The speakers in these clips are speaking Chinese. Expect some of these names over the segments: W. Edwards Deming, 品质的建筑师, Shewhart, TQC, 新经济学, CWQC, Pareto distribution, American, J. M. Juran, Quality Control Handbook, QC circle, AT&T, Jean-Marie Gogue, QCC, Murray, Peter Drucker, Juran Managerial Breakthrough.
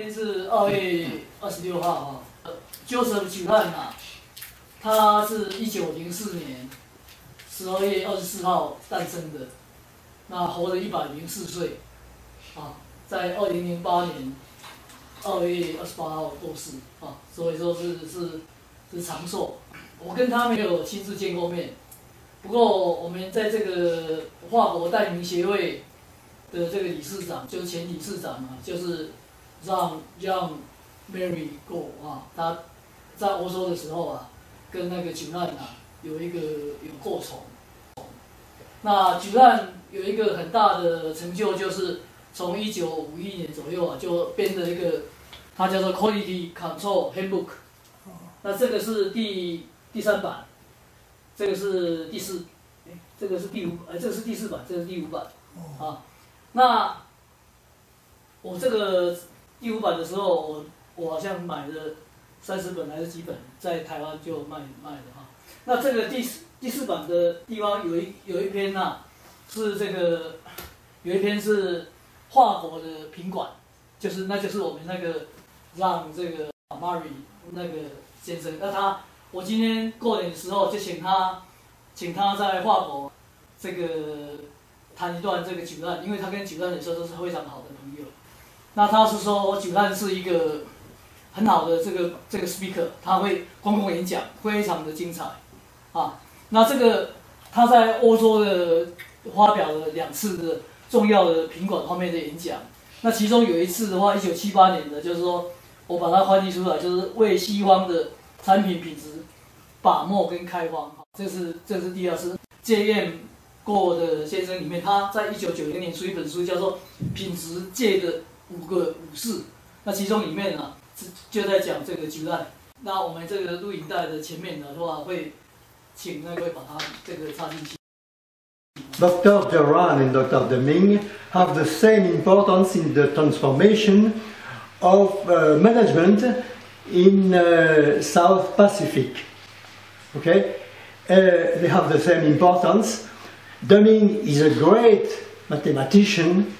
今天是2月26号啊。Joseph Juran 啊，他是1904年12月24号诞生的，那活了104岁啊，在2008年2月28号过世啊，所以说是长寿。我跟他没有亲自见过面，不过我们在这个法国代明协会的这个理事长，就是前理事长啊，就是Jean-Marie Gogue 啊，他在欧洲的时候啊，跟那个Juran啊有过程。那Juran有一个很大的成就，就是从1951年左右啊，就编了一个，它叫做 Quality Control Handbook。那这个是第3版，这个是第4，这个是第5，这个是第4版，这个是第5版啊。那我这个第5版的时候，我好像买了30本还是几本，在台湾就卖的哈。那这个第4版的地方有一篇啊，是这个有一篇是法国的品管，就是我们那个让这个 Murray 那个先生，那他我今天过年的时候就请他在法国这个谈一段这个Juran，因为他跟Juran也说都是非常好的朋友。那他是说Juran是一个很好的这个 speaker， 他会公共演讲，非常的精彩啊。那这个他在欧洲的发表了2次的重要的品管方面的演讲。那其中有一次的话，1978年的，就是说我把它翻译出来，就是为西方的产品品质把握跟开放。这是第2次 J. M. Juran 的先生里面，他在1990年出一本书，叫做《品质界的5个武士》。那其中里面呢，就在讲这个Juran。那我们这个录影带的前面的话，会请那个把它这个插进去。Dr. Juran and Dr. Deming have the same importance in the transformation of management in South Pacific. Okay, they have the same importance. Deming is a great mathematician.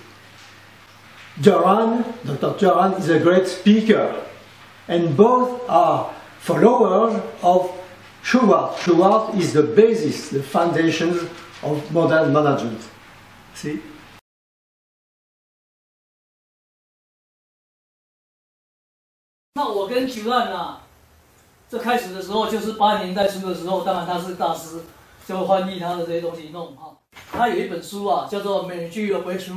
Juran, Dr. Juran, is a great speaker, and both are followers of Shewhart. Shewhart is the basis, the foundations of modern management. See.那我跟Juran啊，这开始的时候就是80年代初的时候，当然他是大师，就翻译他的这些东西弄哈。他有一本书啊，叫做《Managerial Breakthrough》。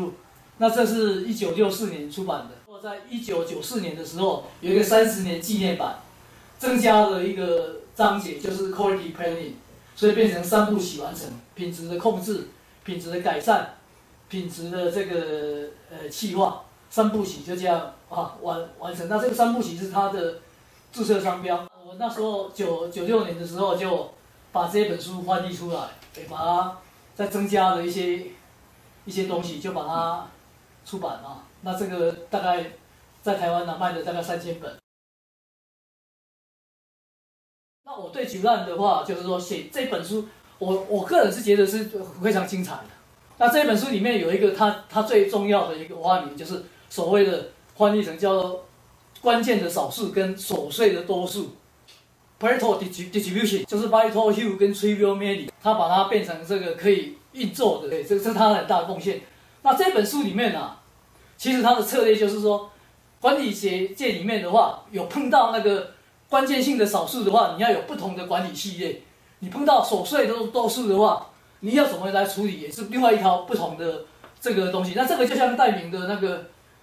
那这是1964年出版的。我在1994年的时候有一个30年纪念版，增加了一个章节，就是 Quality Planning， 所以变成3部曲完成：品质的控制、品质的改善、品质的这个企划。3部曲就这样啊完成。那这个3部曲是它的注册商标。我那时候96年的时候就把这本书翻译出来，也把它再增加了一些东西，就把它出版啊。那这个大概在台湾卖了大概3000本。那我对Juran的话，就是说写这本书，我个人是觉得是非常精彩的。那这本书里面有一个他最重要的一个发明，就是所谓的翻译成叫关键的少数跟琐碎的多数 ，Pareto distribution， 就是 vital few 跟 trivial many， 他把它变成这个可以运作的，对，这是他很大的贡献。那这本书里面啊，其实他的策略就是说，管理学界里面的话，有碰到那个关键性的少数的话，你要有不同的管理系列；你碰到琐碎的多数的话，你要怎么来处理也是另外一条不同的这个东西。那这个就像戴明的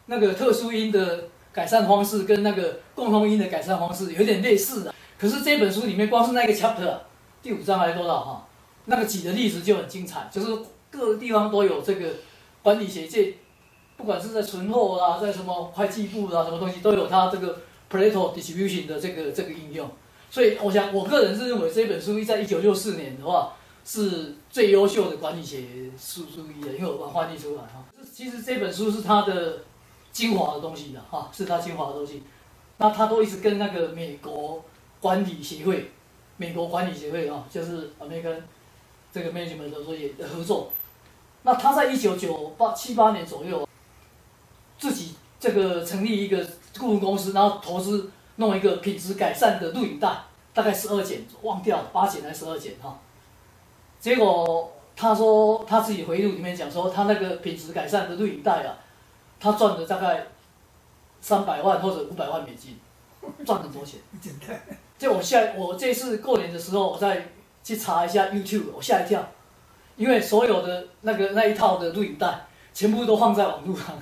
那个特殊因的改善方式跟那个共同因的改善方式有点类似的。可是这本书里面光是那个 chapter 第5章还是多少哈，那个举的例子就很精彩，就是各地方都有这个管理学界，不管是在存货啦，在什么会计部啦，什么东西都有它这个 Pareto distribution 的这个应用。所以我想我个人是认为这本书在1964年的话，是最优秀的管理学书一的，因为我把它翻译出来哈。其实这本书是它的精华的东西的哈，是它精华的东西。那它都一直跟那个美国管理协会啊，就是 American 这个 management 的也合作。那他在1978年左右自己这个成立一个顾问公司，然后投资弄一个品质改善的录影带，大概12剪，忘掉了8剪还是12剪哈、哦。结果他说他自己回忆录里面讲说，他那个品质改善的录影带啊，他赚了大概300万或者500万美金，赚很多钱。简单。就我这次过年的时候，我再去查一下 YouTube， 我吓一跳。 因为所有的那一套的录影带，全部都放在网络上，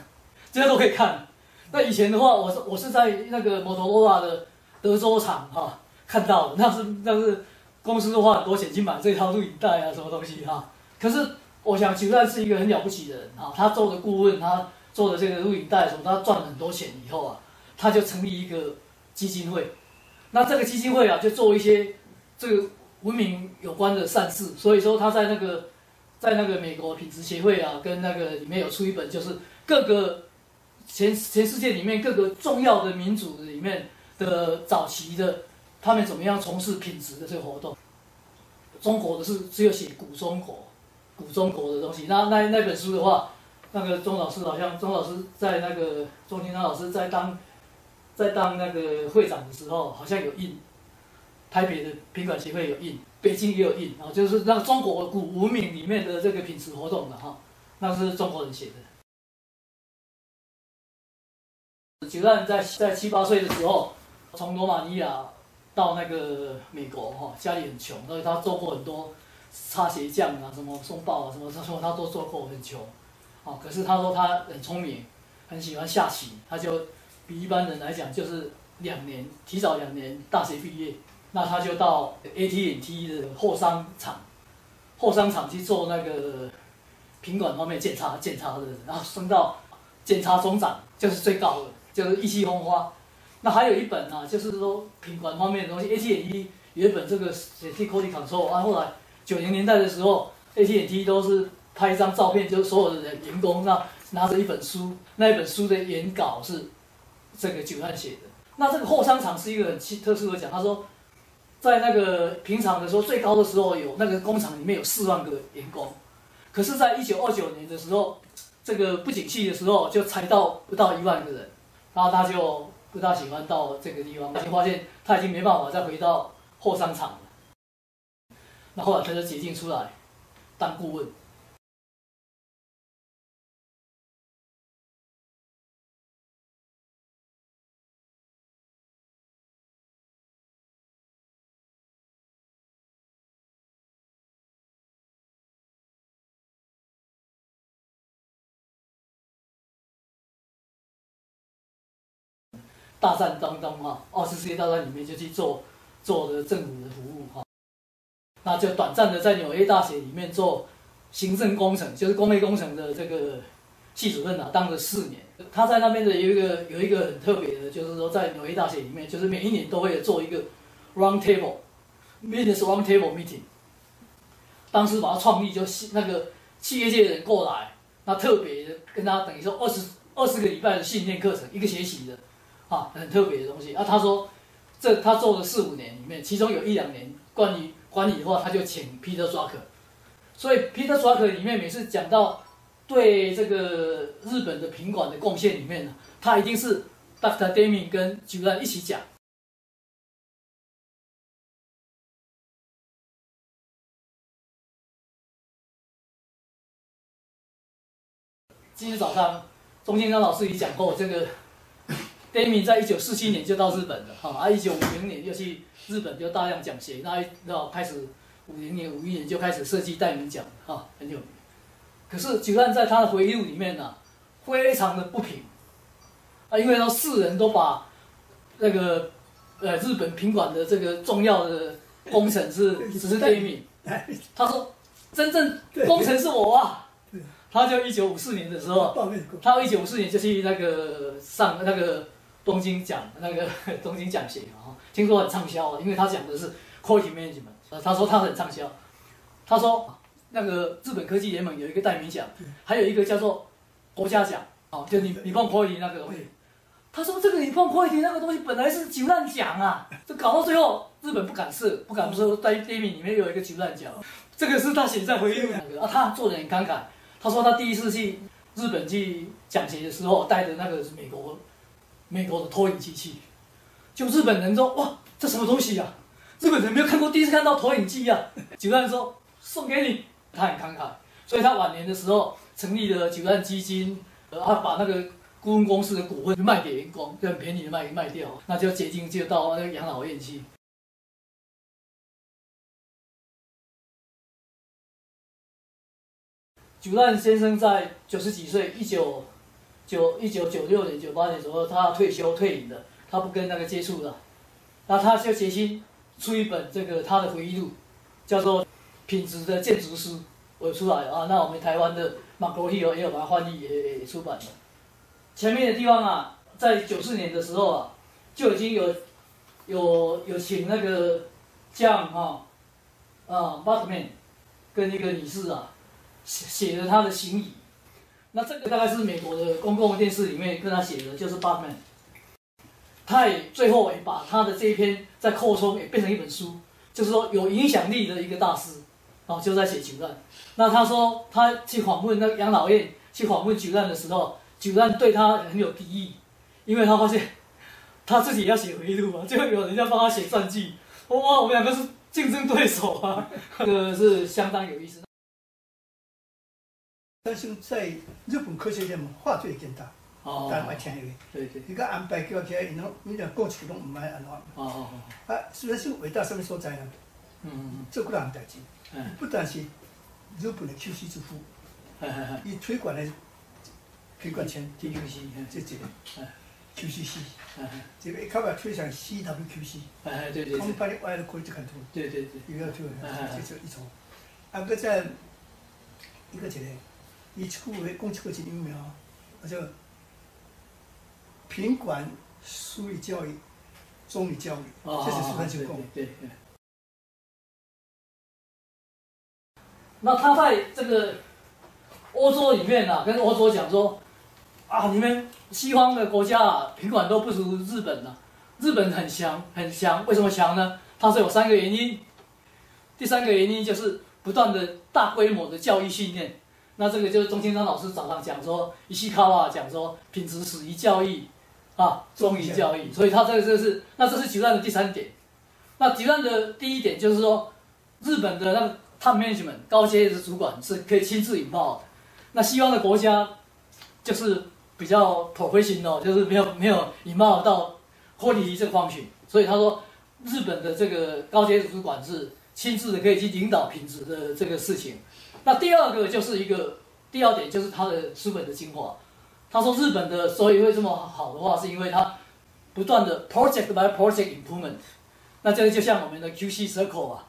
这些都可以看。那以前的话，我是在那个摩托罗拉的德州厂哈、啊、看到的，那是公司都花很多钱去买这套录影带啊，什么东西哈、啊。可是我想，蒟蒻是一个很了不起的人啊，他做的顾问，他做的这个录影带什么，他赚了很多钱以后啊，他就成立一个基金会。那这个基金会啊，就做一些这个文明有关的善事，所以说他在那个美国品质协会啊，跟那个里面有出一本，就是各个全世界里面各个重要的民主里面的早期的，他们怎么样从事品质的这个活动。中国的是只有写古中国的东西。那本书的话，那个钟老师在那个钟庭昌老师在当那个会长的时候，好像有印，台北的品管协会有印。 北京也有印啊，就是那中国古文明里面的这个品质活动的哈，那是中国人写的。蒟蒻在7、8岁的时候，从罗马尼亚到那个美国哈，家里很穷，所以他做过很多擦鞋匠啊，什么松豹啊，什么他都做过，很穷。啊，可是他说他很聪明，很喜欢下棋，他就比一般人来讲就是提早两年大学毕业。 那他就到 AT&T 的后商厂去做那个品管方面检查的，然后升到检察总长，就是最高的，就是意气风发。那还有一本啊，就是说品管方面的东西 ，AT&T 有一本这个 quality control 啊，后来90年代的时候 ，AT&T 都是拍一张照片，就是所有的人员工那拿着一本书，那一本书的原稿是这个蒟蒻写的。那这个后商厂是一个很特殊的讲，他说。 在那个平常的时候，最高的时候有那个工厂里面有4万个员工，可是，在1929年的时候，这个不景气的时候，就裁到不到1万个人，然后他就不大喜欢到这个地方，就发现他已经没办法再回到后商厂了。那后来他就解禁出来，当顾问。大战当中啊，2次世界大战里面就去做的政府的服务哈、啊，那就短暂的在纽约大学里面做行政工程，就是工业工程的这个系主任啊，当了4年。他在那边的有一个很特别的，就是说在纽约大学里面，就是每一年都会做一个 business round table meeting。当时把他创立就那个企业界的人过来，那特别的跟他等于说20个礼拜的训练课程，1个学期的。 啊，很特别的东西啊！他说，他做了4、5年里面，其中有1、2年关于管理的话，他就请 Peter Drucker。所以 Peter Drucker 里面每次讲到对这个日本的品管的贡献里面呢，他一定是 Dr. Deming 跟蒟蒻一起讲。今天早上，钟庭昌老师也讲过这个。 Deming 在1947年就到日本了，哈、啊，1950年又去日本就大量讲学，那开始50年、51年就开始设计代名讲，哈、啊，很有名。可是蒟蒻在他的回忆录里面呢、啊，非常的不平，啊，因为说世人都把那个日本品管的这个重要的工程只是 Deming， 他说真正工程是我啊。 他就1954年的时候，他1954年就去那个上那个东京讲学啊，听说很畅销啊，因为他讲的是 quality management， 他说他很畅销。他说那个日本科技联盟有一个代名奖，还有一个叫做国家奖啊，就你碰 quality 那个东西。他说这个你碰 quality 那个东西本来是蒟蒻奖啊，这搞到最后日本不敢说在 Deming 里面有一个蒟蒻奖，这个是他写在回忆录啊，他做人很慷慨。 他说他第一次去日本去讲解的时候带的那个美国的投影机器，就日本人说哇这什么东西呀、啊？日本人没有看过，第一次看到投影机呀、啊。九段说送给你，他很慷慨，所以他晚年的时候成立了九段基金，把那个顾问公司的股份卖给员工，就很便宜的卖掉，那就结晶就到那个养老院去。主任先生在90几岁，1996年、98年左右，他退隐了，他不跟那个接触了，那他就决心出一本这个他的回忆录，叫做《品质的建筑师》，我出来啊，那我们台湾的马国义也有把它翻译，也出版了。前面的地方啊，在94年的时候啊，就已经有请那个将Batman 跟一个女士啊。写了他的行仪，那这个大概是美国的公共电视里面跟他写的，就是《Batman》。他也最后也把他的这一篇在扩充，也变成一本书，就是说有影响力的一个大师，然后就在写九段。那他说他去访问那个养老院，去访问九段的时候，九段对他很有敌意，因为他发现他自己要写回忆录嘛，就有人要帮他写传记，哇，我们两个是竞争对手啊，这个是相当有意思。但是在日本科学界嘛，話題更大，但係我聽嘅。對對。而家安排叫佢，然後你哋過去都唔係安排。哦哦。啊，所以是偉大什麼所在呢？這個人大事，不但是日本的 QC 之父，以推廣的推廣前 TQC， 這個 QCC， 這個一開始推向 CWQC， 對對對。康巴利外的國際監督。對對對。一個推，這就一種。啊，個在一個就是。이 축구의 공축구진 유명, 그래서 빈관 수의 교육, 종의 교육, 사실 수반 직공. 那他在这个欧洲里面啊，跟欧洲讲说啊，你们西方的国家品管都不如日本啊，日本很强很强，为什么强呢？它是有三个原因，第三个原因就是不断的大规模的教育训练。 那这个就是中青山老师早上讲说，伊西卡瓦讲说品质始于教育，啊，忠于教育，所以他这个就是，那这是吉兰的第三点。那吉兰的第一点就是说，日本的那个 top management 高阶的主管是可以亲自引爆的。那西方的国家就是比较 professional， 就是没有引爆到脱离这个方面，所以他说日本的这个高阶主管是亲自的可以去领导品质的这个事情。 那第二点就是他的书本的精华。他说日本的所以会这么好的话，是因为他不断的 project by project improvement。那这个就像我们的 QC circle 啊，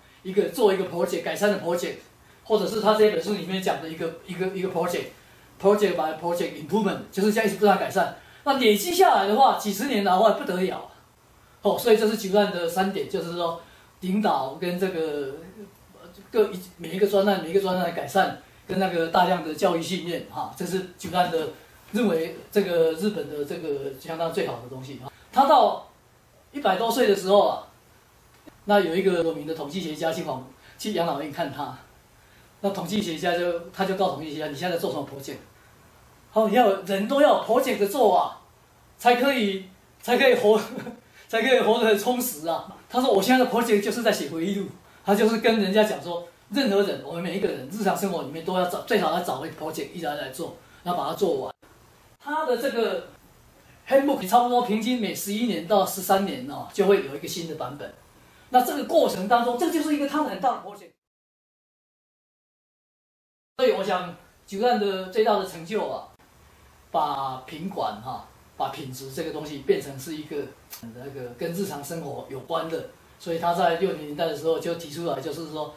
做一个 project 改善的 project， 或者是他这本书里面讲的一个 project by project improvement， 就是这样一直不断改善。那累积下来的话，几十年的话不得了、啊。哦，所以这是九段的三点，就是说领导跟这个。 每一个专案的改善，跟那个大量的教育训练，哈，这是九段的认为这个日本的这个相当最好的东西。他到100多岁的时候啊，那有一个有名的统计学家去养老院看他，那统计学家他就告统计学家，你现在做什么 project？ 好，你要人都要有 project 的做啊，才可以活得很充实啊。他说我现在的 project 就是在写回忆录。 他就是跟人家讲说，任何人，我们每一个人日常生活里面都要最好要找一个 project 一直来做，然后把它做完。他的这个 handbook 差不多平均每11年到13年哦，就会有一个新的版本。那这个过程当中，这就是一个他很大的 project。所以我想，九段的最大的成就啊，把品管把品质这个东西变成是一个那个跟日常生活有关的。 所以他在60年代的时候就提出来，就是说，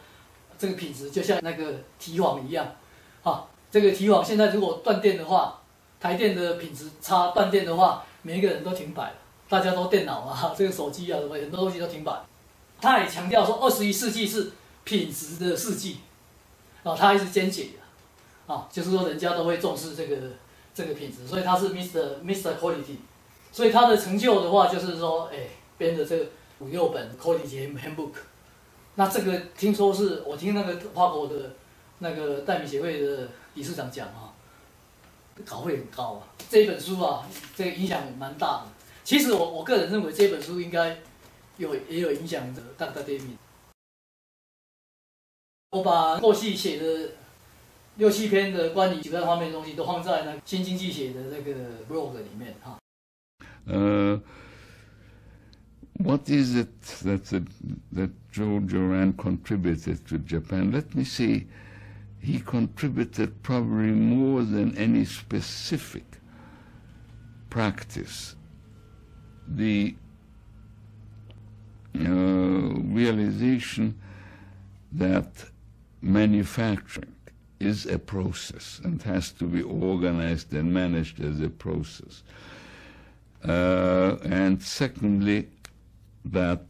这个品质就像那个堤防一样，啊，这个堤防现在如果断电的话，台电的品质差，断电的话，每一个人都停摆了，大家都电脑啊，这个手机啊什么，很多东西都停摆。他也强调说，21世纪是品质的世纪，啊，他一直坚决的，啊，就是说人家都会重视这个品质，所以他是 Mr. Quality， 所以他的成就的话，就是说，哎，编的这个。 5、6本 quality handbook， 那这个听说是我听那个法国的那个代理协会的理事长讲啊，稿费很高啊。这本书啊，这个影响蛮大的。其实我个人认为这本书应该也有影响的Dr. Deming。我把后续写的6、7篇的关于几个方面的东西都放在那《新经济学》的那个 blog 里面哈。What is it that J. Juran contributed to Japan? Let me see. He contributed probably more than any specific practice. The realization that manufacturing is a process and has to be organized and managed as a process. And secondly, that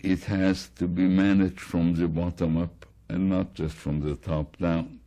it has to be managed from the bottom up and not just from the top down.